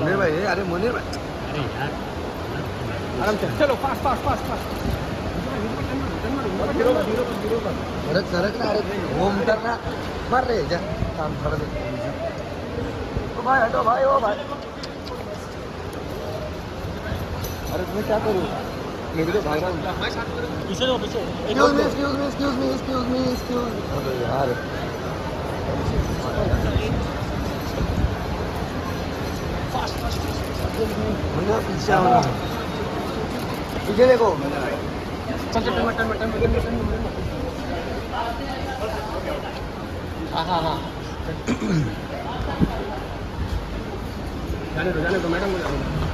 منير بقى. أري منير بقى. أنا متختلف فاش فاش فاش فاش. سرق سرقنا أري. هم ترنا مر رجع. تام خلاص. باي باي باي. أري मैं क्या करूँ? मेरे को भाई ना. पीछे दो पीछे. Excuse me, excuse me, excuse me, excuse me, excuse me. अरे यार. منا پیچھا ہو رہا یہ دیکھو چل چل مٹن مٹن مٹن ہاں ہاں ہاں جانے دو میڈم